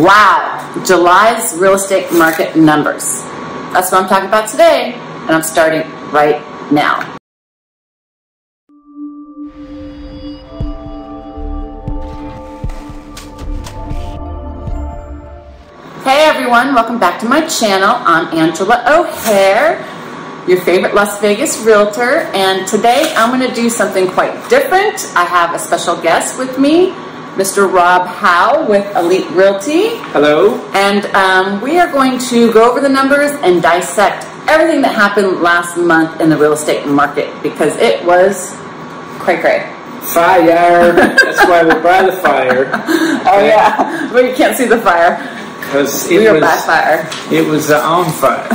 Wow, July's real estate market numbers. That's what I'm talking about today, and I'm starting right now. Hey everyone, welcome back to my channel. I'm Angela O'Hare, your favorite Las Vegas realtor, and today I'm going to do something quite different. I have a special guest with me, Mr. Rob Howe with Elite Realty. Hello. And we are going to go over the numbers and dissect everything that happened last month in the real estate market, because it was cray-cray. Fire. That's why we're by the fire. Oh yeah, but you can't see the fire. It was on fire,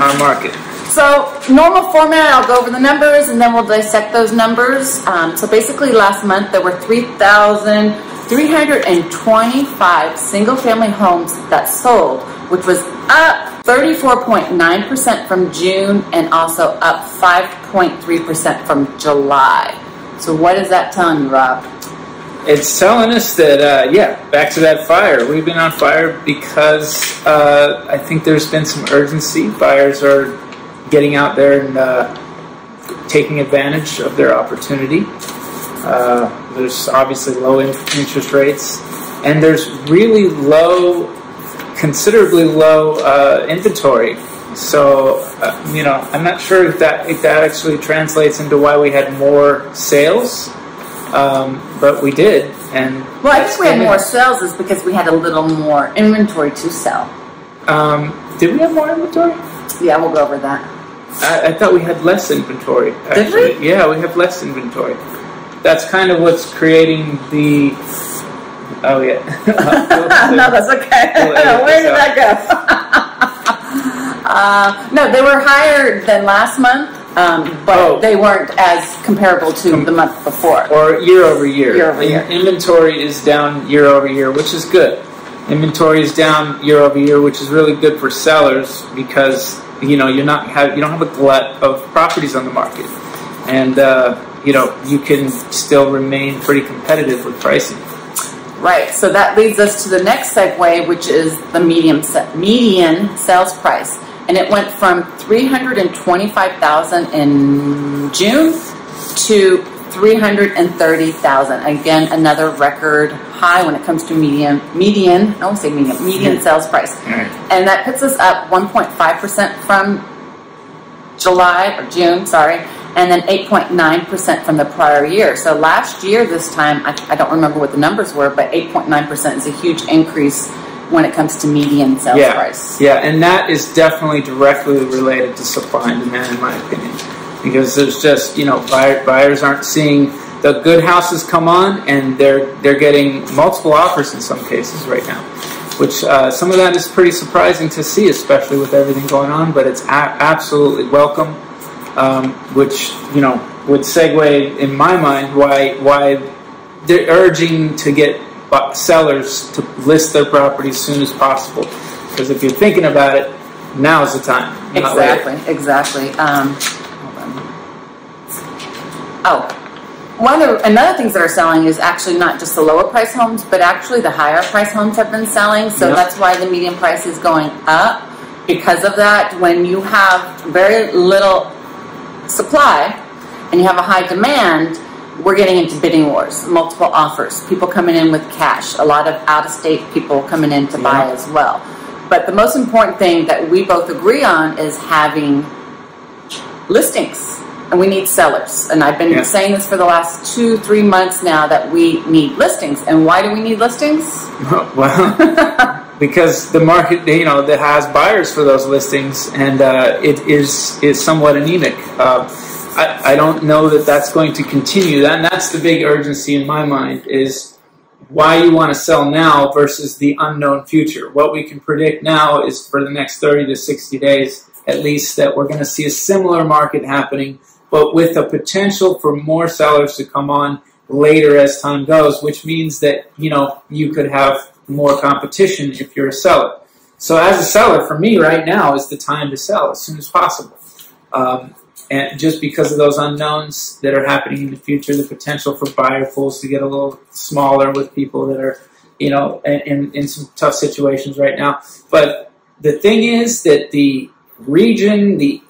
our market. So normal format, I'll go over the numbers and then we'll dissect those numbers. So basically last month there were 3,325 single family homes that sold, which was up 34.9% from June and also up 5.3% from July. So what is that telling you, Rob? It's telling us that, yeah, back to that fire. We've been on fire because I think there's been some urgency. Buyers are getting out there and taking advantage of their opportunity. There's obviously low interest rates, and there's really low, considerably low inventory. So, you know, I'm not sure if that actually translates into why we had more sales. But we did, and well, I think we had more sales is because we had a little more inventory to sell. Did we have more inventory? Yeah, we'll go over that. I thought we had less inventory. Actually. Did we? Yeah, we have less inventory. That's kind of what's creating the. Oh yeah. No, that's okay. Where did that go? No, they were higher than last month. But they weren't as comparable to the month before. Or year over year. Year over year. Inventory is down year over year, which is good. Inventory is down year over year, which is really good for sellers because, you know, you don't have a glut of properties on the market. And, you know, you can still remain pretty competitive with pricing. Right. So that leads us to the next segue, which is the median sales price. And it went from $325,000 in June to $330,000. Again, another record high when it comes to median sales price. And that puts us up 1.5% from June, and then 8.9% from the prior year. So last year this time, I don't remember what the numbers were, but 8.9% is a huge increase when it comes to median sales price. Yeah, and that is definitely directly related to supply and demand, in my opinion. Because there's just, you know, buyers aren't seeing the good houses come on, and they're getting multiple offers in some cases right now, which some of that is pretty surprising to see, especially with everything going on, but it's absolutely welcome, which, you know, would segue in my mind why they're urging to get sellers to list their property as soon as possible, because if you're thinking about it, now is the time. Exactly. Hold on. Another things that are selling is actually not just the lower price homes, but actually the higher price homes have been selling. So that's why the median price is going up because of that. When you have very little supply and you have a high demand, we're getting into bidding wars, multiple offers, people coming in with cash, a lot of out-of-state people coming in to buy as well. But the most important thing that we both agree on is having listings, and we need sellers. And I've been saying this for the last 2-3 months now, that we need listings. And why do we need listings? Well, because the market, you know, that has buyers for those listings, and it is somewhat anemic. I don't know that that's going to continue. And that's the big urgency in my mind, is why you want to sell now versus the unknown future. What we can predict now is for the next 30 to 60 days, at least, that we're going to see a similar market happening, but with a potential for more sellers to come on later as time goes, which means that, you know, you could have more competition if you're a seller. So as a seller, for me right now is the time to sell as soon as possible. And just because of those unknowns that are happening in the future, the potential for buyer pools to get a little smaller with people that are you know, in some tough situations right now. But the thing is that the region, the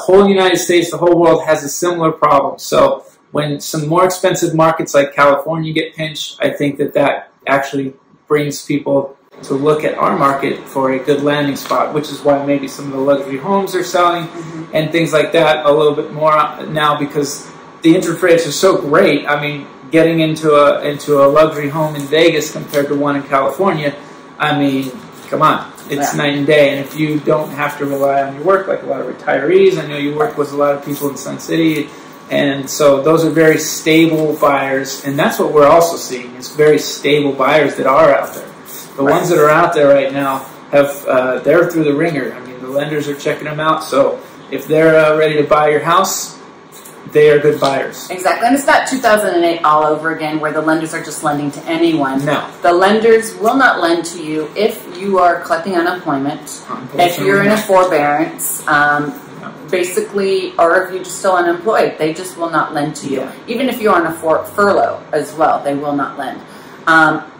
whole United States, the whole world has a similar problem. So when some more expensive markets like California get pinched, I think that that actually brings people to look at our market for a good landing spot, which is why maybe some of the luxury homes are selling and things like that a little bit more now, because the interest rates are so great. I mean, getting into a luxury home in Vegas compared to one in California, I mean, come on, it's night and day. And if you don't have to rely on your work, like a lot of retirees, I know you work with a lot of people in Sun City, and so those are very stable buyers, and that's what we're also seeing. It's very stable buyers that are out there. The ones that are out there right now have they're through the ringer. I mean, the lenders are checking them out. So if they're ready to buy your house, they are good buyers. Exactly. And it's not 2008 all over again where the lenders are just lending to anyone. No. The lenders will not lend to you if you are collecting unemployment, if you're in a forbearance, basically, or if you're just still unemployed. They just will not lend to you. Yeah. Even if you're on a furlough as well, they will not lend.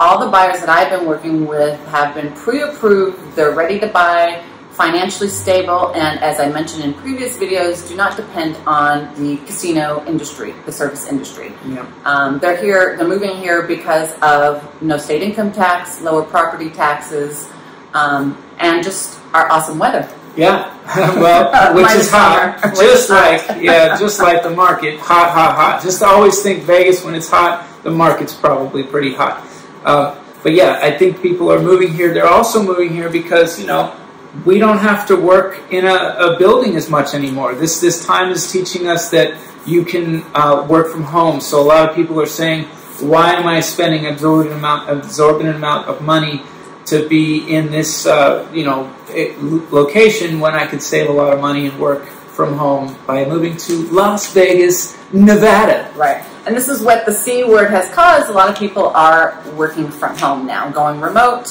All the buyers that I've been working with have been pre-approved. They're ready to buy, financially stable, and as I mentioned in previous videos, do not depend on the casino industry, the service industry. Yeah. They're here. They're moving here because of no state income tax, lower property taxes, and just our awesome weather. Yeah, well, which is hot, just like just like the market, hot, hot, hot. Just always think Vegas when it's hot. The market's probably pretty hot. But yeah, I think people are moving here. They're also moving here because, you know, we don't have to work in a building as much anymore. This time is teaching us that you can work from home. So a lot of people are saying, why am I spending an absorbent amount of money to be in this you know, location when I could save a lot of money and work from home by moving to Las Vegas, Nevada. Right. And this is what the C word has caused. A lot of people are working from home now, going remote,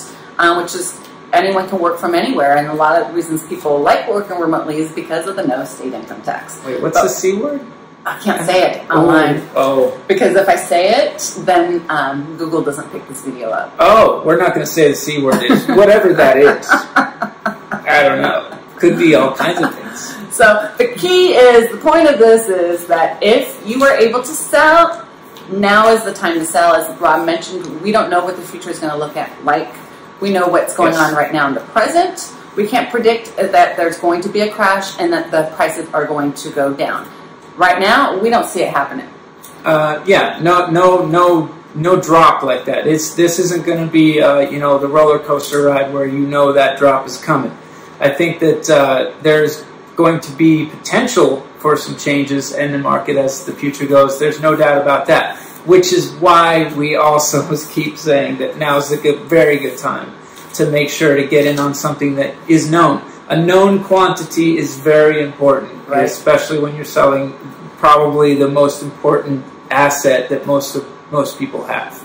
which is anyone can work from anywhere. And a lot of reasons people like working remotely is because of the no state income tax. Wait, what's the C word? I can't say it online. Oh. Because if I say it, then Google doesn't pick this video up. Oh, we're not going to say the C word is. Whatever that is. I don't know. Could be all kinds of things. So the key is, the point of this is that if you are able to sell, now is the time to sell. As Rob mentioned, we don't know what the future is going to look at like. We know what's going on right now in the present. We can't predict that there's going to be a crash and that the prices are going to go down. Right now, we don't see it happening. Yeah, no drop like that. This isn't going to be you know, the roller coaster ride where you know that drop is coming. I think that there's going to be potential for some changes in the market as the future goes. There's no doubt about that, which is why we also keep saying that now is a very good time to make sure to get in on something that is known. A known quantity is very important, right? Especially when you're selling probably the most important asset that most people have.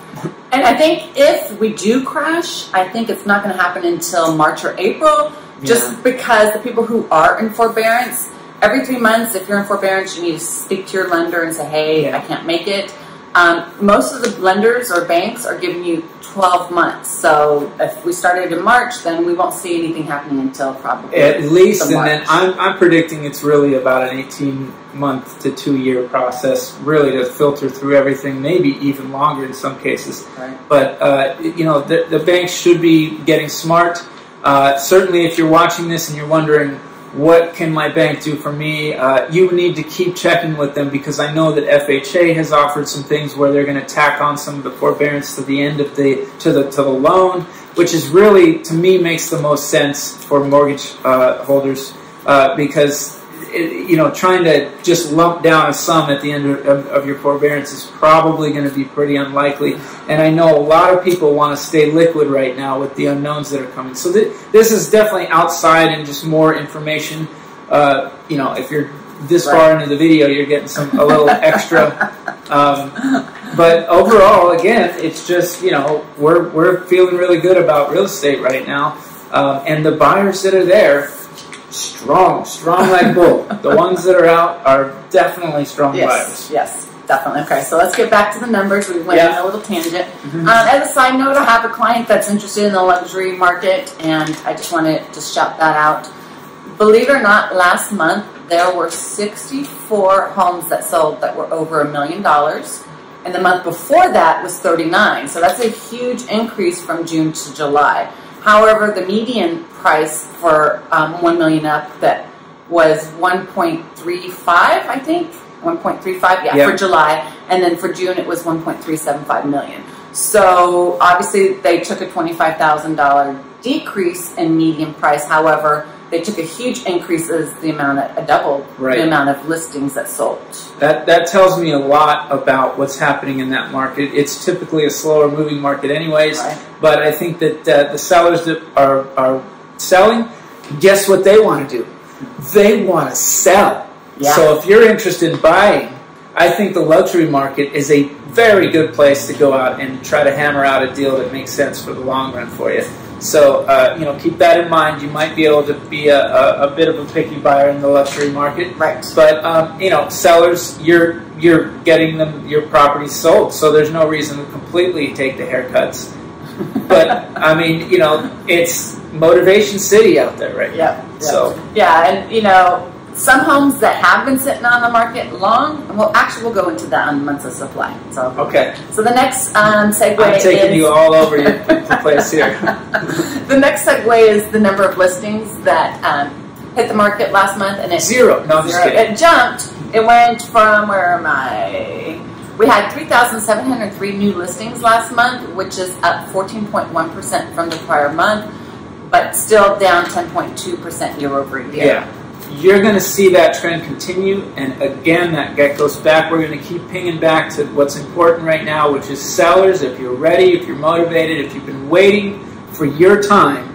And I think if we do crash, I think it's not going to happen until March or April, just because the people who are in forbearance, every 3 months, if you're in forbearance, you need to speak to your lender and say, hey, I can't make it. Most of the lenders or banks are giving you 12 months. So if we started in March, then we won't see anything happening until probably at least. And then I'm predicting it's really about an 18-month to 2-year process, really, to filter through everything, maybe even longer in some cases. Right. But, you know, the banks should be getting smart. Certainly, if you're watching this and you're wondering, what can my bank do for me? You need to keep checking with them, because I know that FHA has offered some things where they're going to tack on some of the forbearance to the end of the loan, which is really, to me, makes the most sense for mortgage holders, because you know, trying to just lump down a sum at the end of your forbearance is probably going to be pretty unlikely. And I know a lot of people want to stay liquid right now with the unknowns that are coming. So this is definitely outside and just more information. You know, if you're this far into the video, you're getting a little extra. But overall, again, it's just, you know, we're feeling really good about real estate right now, and the buyers that are there. Strong like bull. The ones that are out are definitely strong buyers. Yes. Definitely. Okay, so let's get back to the numbers. We went on a little tangent. As a side note, I have a client that's interested in the luxury market, and I just want to just shout that out. Believe it or not, last month there were 64 homes that sold that were over $1 million, and the month before that was 39. So that's a huge increase from June to July. However, the median price for 1 million up that was 1.35, I think. 1.35, yeah, for July, and then for June it was 1.375 million. So obviously they took a $25,000 decrease in median price. However, they took a huge increase as the amount of, the amount of listings that sold. That tells me a lot about what's happening in that market. It's typically a slower moving market, anyways. But I think that the sellers that are selling, guess what they want to do? They want to sell. Yeah. So if you're interested in buying, I think the luxury market is a very good place to go out and try to hammer out a deal that makes sense for the long run for you. So you know, keep that in mind. You might be able to be a bit of a picky buyer in the luxury market, right? But you know, sellers, you're getting them your properties sold, so there's no reason to completely take the haircuts. But I mean, you know, it's Motivation City out there, right? Yeah. So yeah, and you know, some homes that have been sitting on the market long, and we'll go into that on months of supply. So okay. So the next segue is... I'm taking you all over your place here. The next segue is the number of listings that hit the market last month, and it's zero. No, I'm just kidding. It jumped. It went from, where am I? We had 3,703 new listings last month, which is up 14.1% from the prior month, but still down 10.2% year over year. Yeah. You're going to see that trend continue, and again, that goes back. We're going to keep pinging back to what's important right now, which is sellers. If you're ready, if you're motivated, if you've been waiting for your time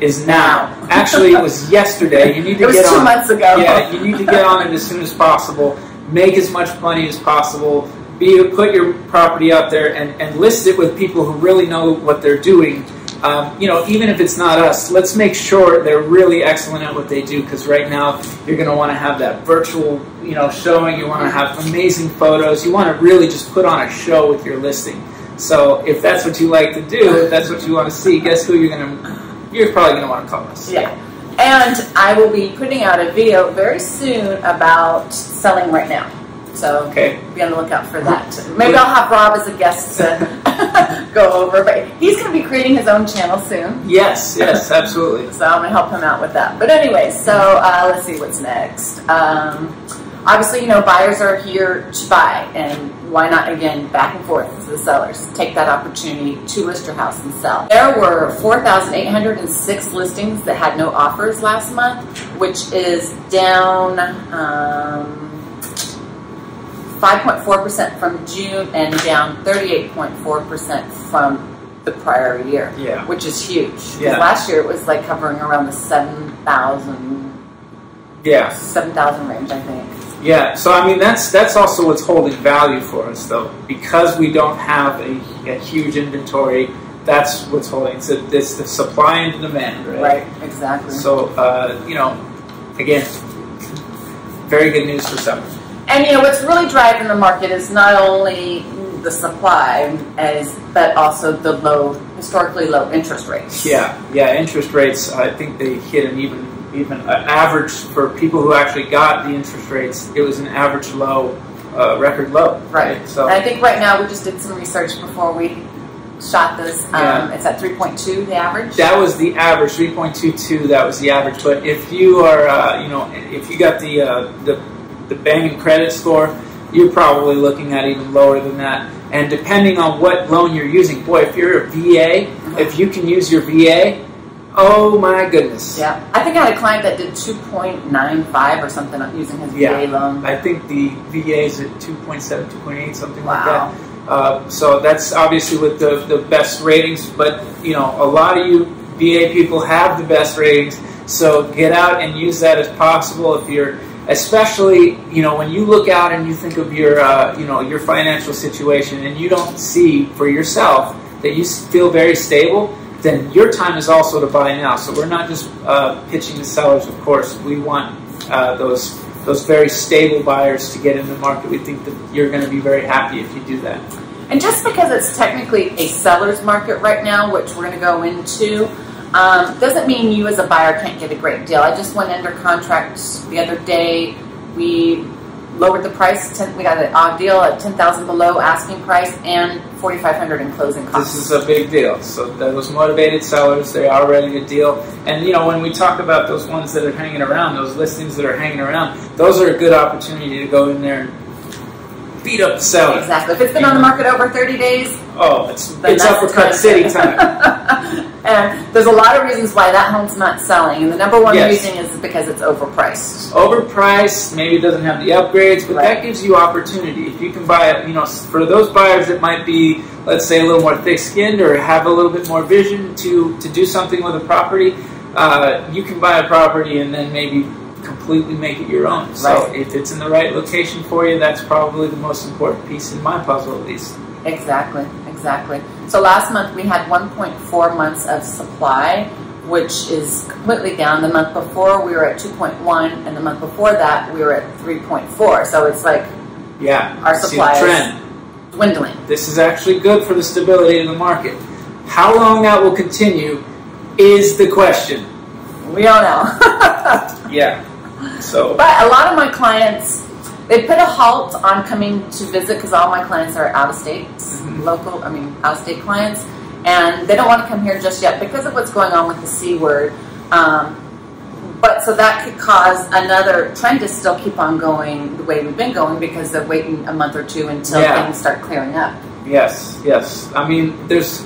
is now. Actually, it was yesterday. You need to get on. It was 2 months ago. Yeah, you need to get on it as soon as possible. Make as much money as possible. Put your property up there and list it with people who really know what they're doing. You know, even if it's not us, let's make sure they're really excellent at what they do, because right now you're going to want to have that virtual, you know, showing. You want to have amazing photos. You want to really just put on a show with your listing. So if that's what you like to do, if that's what you want to see, guess who you're probably going to want to call us. Yeah. And I will be putting out a video very soon about selling right now. So be on the lookout for that. Maybe I'll have Rob as a guest to go over. But he's going to be creating his own channel soon. Yes, yes, absolutely. So I'm going to help him out with that. But anyway, so let's see what's next. Obviously, you know, buyers are here to buy. And why not, again, back and forth to the sellers. Take that opportunity to list your house and sell. There were 4,806 listings that had no offers last month, which is down... 5.4% from June and down 38.4% from the prior year, which is huge. Because last year it was like hovering around the 7,000, 7,000 range, I think. Yeah. So I mean, that's also what's holding value for us, though, because we don't have a huge inventory. That's what's holding. It's the supply and demand, right? Right. Exactly. So you know, again, very good news for sellers. And, you know, what's really driving the market is not only the supply, but also the historically low interest rates. Yeah, yeah, interest rates, I think they hit an even average for people who actually got the interest rates. It was an average low, record low. Right. So, and I think right now we just did some research before we shot this. It's at 3.2, the average. That was the average, 3.22, that was the average. But if you are, you know, if you got the Bang & Credit score, you're probably looking at even lower than that. And depending on what loan you're using, boy, if you're a VA, if you can use your VA, oh my goodness. Yeah. I think I had a client that did 2.95 or something using his VA loan. I think the VA is at 2.7, 2.8, something like that. So that's obviously with the best ratings, but you know, a lot of you VA people have the best ratings, so get out and use that as possible if you're... Especially, you know, when you look out and you think of your, you know, your financial situation, and you don't see for yourself that you feel very stable, then your time is also to buy now. So we're not just pitching the sellers, of course. We want those those very stable buyers to get in the market. We think that you're going to be very happy if you do that. And just because it's technically a seller's market right now, which we're going to go into, doesn't mean you as a buyer can't get a great deal. I just went under contract the other day. We lowered the price. We got an odd deal at $10,000 below asking price and $4,500 in closing costs. This is a big deal. So those motivated sellers, they are ready to deal. And you know, when we talk about those ones that are hanging around, those listings that are hanging around, those are a good opportunity to go in there and beat up the seller. Exactly. If it's been on the market over 30 days, oh, it's uppercut city time. And there's a lot of reasons why that home's not selling. And the number one reason is because it's overpriced. Overpriced, maybe it doesn't have the upgrades, but that gives you opportunity. If you can buy it, you know, for those buyers that might be, let's say, a little more thick-skinned or have a little bit more vision to do something with a property, you can buy a property and then maybe completely make it your own. So if it's in the right location for you, that's probably the most important piece in my puzzle, at least. Exactly. Exactly. So last month we had 1.4 months of supply, which is completely down. The month before we were at 2.1, and the month before that we were at 3.4. So it's like, yeah, our supply is dwindling. This is actually good for the stability in the market. How long that will continue is the question. We don't know. So, but a lot of my clients, they put a halt on coming to visit because all my clients are out of state, local, I mean, out of state clients, and they don't want to come here just yet because of what's going on with the C word. But so that could cause another trend to still keep on going the way we've been going because they're waiting a month or two until things start clearing up. Yes, yes. I mean, there's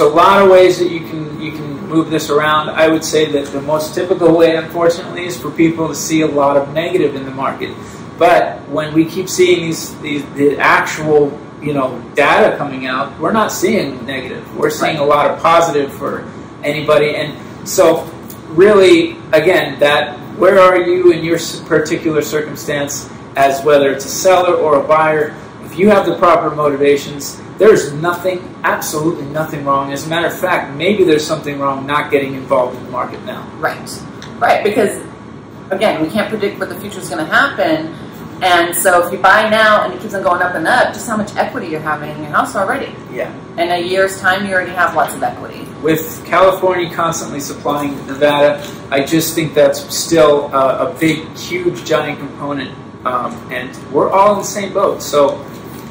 a lot of ways that you can move this around. I would say that the most typical way, unfortunately, is for people to see a lot of negative in the market. But when we keep seeing the actual, you know, data coming out, we're not seeing negative. We're seeing a lot of positive for anybody. And so really, again, that where are you in your particular circumstance, as whether it's a seller or a buyer, if you have the proper motivations, there's nothing, absolutely nothing wrong. As a matter of fact, maybe there's something wrong not getting involved in the market now. Right, right, because again, we can't predict what the future is going to happen. And so if you buy now and it keeps on going up and up, just how much equity you're having in your house already. Yeah. In a year's time, you already have lots of equity. With California constantly supplying Nevada, I just think that's still a big, huge, giant component. And we're all in the same boat. So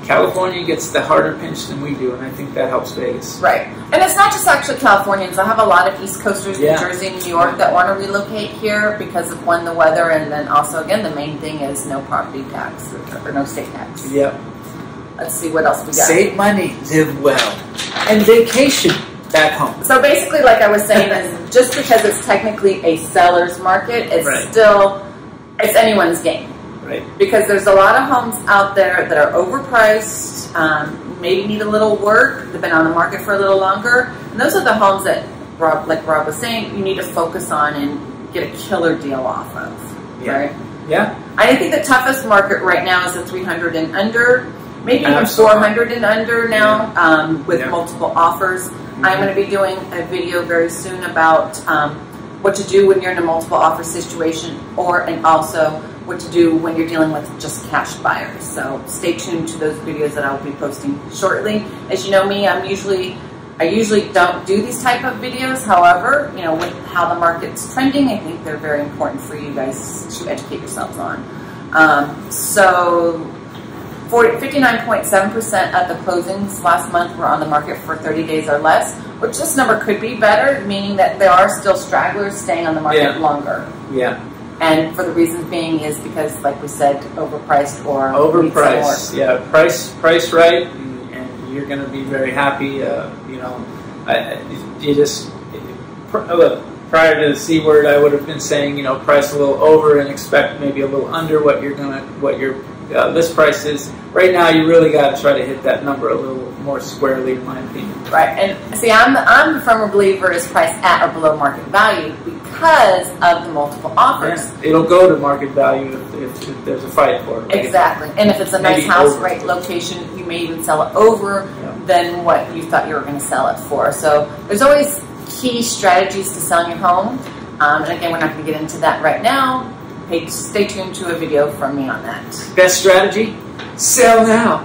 California gets the harder pinch than we do, and I think that helps Vegas. Right. And it's not just actually Californians. I have a lot of East Coasters, New Jersey, New York, that want to relocate here because of, one, the weather, and then also, again, the main thing is no property tax or no state tax. Yep. Let's see what else we got. Save money, live well, and vacation back home. So basically, like I was saying, is just because it's technically a seller's market, it's still, it's anyone's game. Right. Because there's a lot of homes out there that are overpriced, maybe need a little work, they've been on the market for a little longer, and those are the homes that, like Rob was saying, you need to focus on and get a killer deal off of, right? Yeah. I think the toughest market right now is the 300 and under, maybe even 400 and under now, with multiple offers. I'm going to be doing a video very soon about what to do when you're in a multiple offer situation, and also what to do when you're dealing with just cash buyers. So stay tuned to those videos that I'll be posting shortly. As you know me, I usually don't do these type of videos. However, you know, with how the market's trending, I think they're very important for you guys to educate yourselves on. So 59.7% of the closings last month were on the market for 30 days or less, which this number could be better, meaning that there are still stragglers staying on the market longer. Yeah. And for the reason being is because, like we said, overpriced or overpriced. Yeah, price right, and you're going to be very happy. You know, prior to the C word, I would have been saying, you know, price a little over and expect maybe a little under what you're going to list price is. Right now, you really got to try to hit that number a little more squarely, in my opinion. Right, and see, I'm a firm believer is price at or below market value, because of the multiple offers. Yeah, it'll go to market value if there's a fight for it. Right? Exactly. And if it's a nice house, right location, you may even sell it over than what you thought you were going to sell it for. So there's always key strategies to selling your home. And again, we're not going to get into that right now. Hey, stay tuned to a video from me on that. Best strategy? Sell now.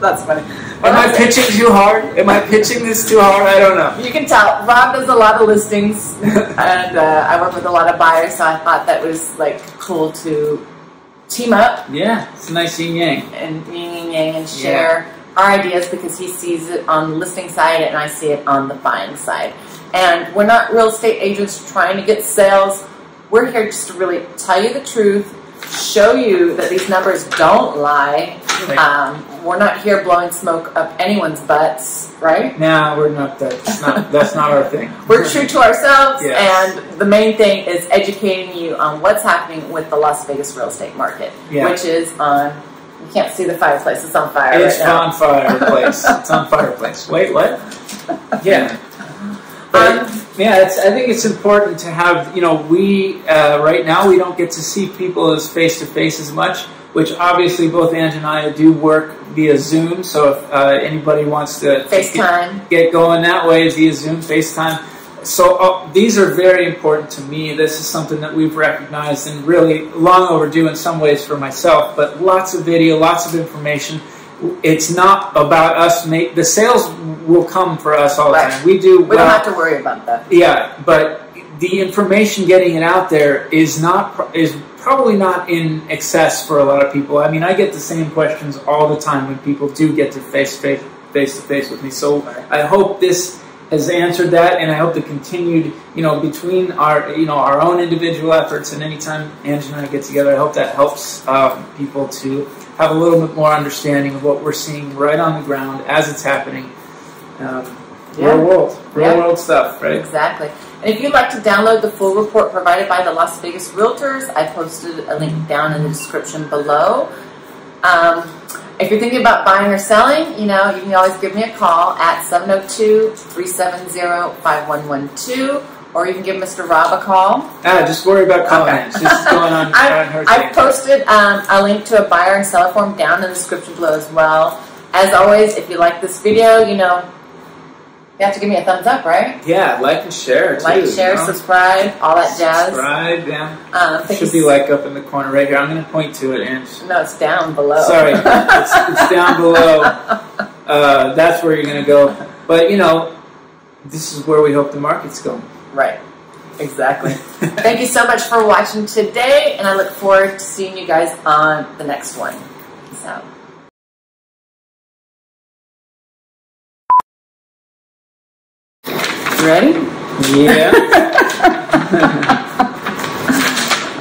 That's funny. Am I pitching too hard? Am I pitching this too hard? I don't know. You can tell. Rob does a lot of listings, and I work with a lot of buyers, so I thought that was like cool to team up. Yeah, it's a nice yin yang. And yin and yang, and share our ideas, because he sees it on the listing side and I see it on the buying side. And we're not real estate agents trying to get sales. We're here just to really tell you the truth, show you that these numbers don't lie. Right. We're not here blowing smoke up anyone's butts, right? No, we're not. That's not our thing. We're true to ourselves, and the main thing is educating you on what's happening with the Las Vegas real estate market, which is on. You can't see the fireplace. It's on fire. It's right on fireplace. It's on fireplace. Wait, what? Yeah. But yeah, it's, I think it's important to have, you know, we, right now, we don't get to see people as face-to-face as much, which obviously both Ange and I do work via Zoom, so if anybody wants to FaceTime. Get going that way, via Zoom, FaceTime. So these are very important to me. This is something that we've recognized and really long overdue in some ways for myself, but lots of video, lots of information. It's not about us. The sales will come for us all the time. We do. We don't have to worry about that. Yeah, but the information, getting it out there, is probably not in excess for a lot of people. I mean, I get the same questions all the time when people do get to face to face with me. So I hope this has answered that, and I hope the continued, you know, between our, you know, our own individual efforts, and anytime Ange and I get together, I hope that helps people to have a little bit more understanding of what we're seeing right on the ground as it's happening. Real world stuff, right? Exactly. And if you'd like to download the full report provided by the Las Vegas Realtors, I posted a link down in the description below. If you're thinking about buying or selling, you know, you can always give me a call at 702-370-5112, or you can give Mr. Rob a call. Just worry about calling. It's just going on. I've posted a link to a buyer and seller form down in the description below as well. As always, if you like this video, you know, you have to give me a thumbs up, right? Yeah, like and share, too. Like, share, subscribe, all that jazz. Subscribe, yeah. Should be like up in the corner right here. I'm going to point to it, Ange. No, it's down below. Sorry, it's down below. That's where you're going to go. But, you know, this is where we hope the market's going. Right, exactly. Thank you so much for watching today, and I look forward to seeing you guys on the next one. Peace out. Ready? Yeah.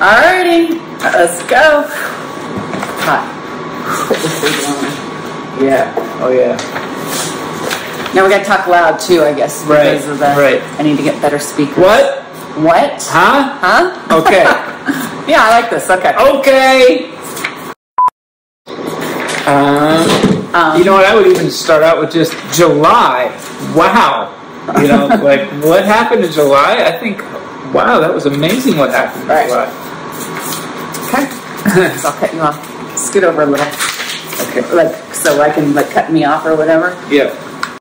Alrighty, let's go. Hot. Yeah. Oh yeah. Now we gotta talk loud too, I guess. Right. Because of the, I need to get better speakers. What? What? Huh? Huh? Okay. Yeah, I like this. Okay. Okay. You know what? I would even start out with just July. Wow. You know, like, what happened in July? I think, wow, that was amazing what happened in July. Okay. So I'll cut you off. Scoot over a little. Okay. Like, so I can, like, cut me off or whatever? Yeah.